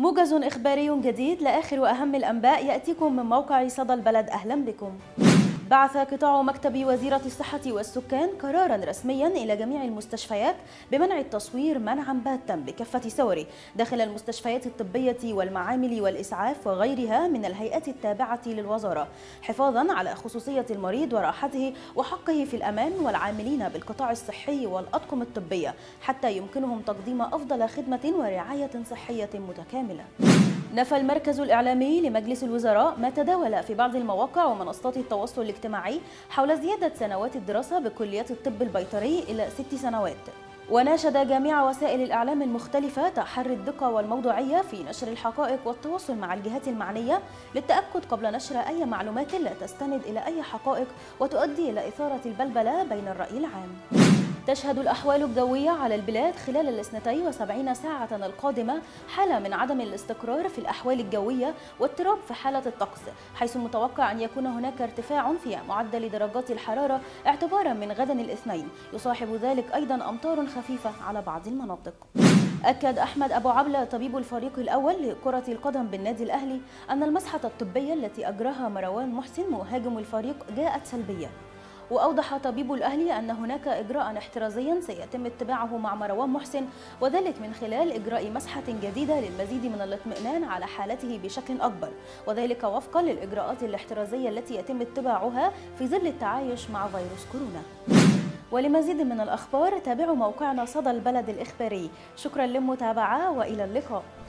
موجز إخباري جديد لآخر وأهم الأنباء يأتيكم من موقع صدى البلد. أهلا بكم. بعث قطاع مكتب وزيرة الصحة والسكان قرارا رسميا إلى جميع المستشفيات بمنع التصوير منعا باتا بكافة صوره داخل المستشفيات الطبية والمعامل والإسعاف وغيرها من الهيئات التابعة للوزارة، حفاظا على خصوصية المريض وراحته وحقه في الأمان، والعاملين بالقطاع الصحي والأطقم الطبية حتى يمكنهم تقديم أفضل خدمة ورعاية صحية متكاملة. نفى المركز الإعلامي لمجلس الوزراء ما تداول في بعض المواقع ومنصات التواصل الاجتماعي حول زيادة سنوات الدراسة بكليات الطب البيطري إلى 6 سنوات. وناشد جميع وسائل الإعلام المختلفة تحري الدقة والموضوعية في نشر الحقائق والتواصل مع الجهات المعنية للتأكد قبل نشر أي معلومات لا تستند إلى أي حقائق وتؤدي إلى إثارة البلبلة بين الرأي العام. تشهد الأحوال الجوية على البلاد خلال ال72 ساعة القادمة حالة من عدم الاستقرار في الأحوال الجوية واضطراب في حالة الطقس، حيث متوقع أن يكون هناك ارتفاع في معدل درجات الحرارة اعتبارا من غدا الاثنين، يصاحب ذلك أيضا أمطار خفيفة على بعض المناطق. أكد أحمد أبو عبلة طبيب الفريق الأول لكرة القدم بالنادي الأهلي أن المسحة الطبية التي أجراها مروان محسن مهاجم الفريق جاءت سلبية. وأوضح طبيب الأهلي أن هناك إجراء احترازيا سيتم اتباعه مع مروان محسن، وذلك من خلال إجراء مسحة جديدة للمزيد من الاطمئنان على حالته بشكل أكبر، وذلك وفقا للإجراءات الاحترازية التي يتم اتباعها في ظل التعايش مع فيروس كورونا. ولمزيد من الأخبار تابعوا موقعنا صدى البلد الإخباري. شكرا للمتابعة وإلى اللقاء.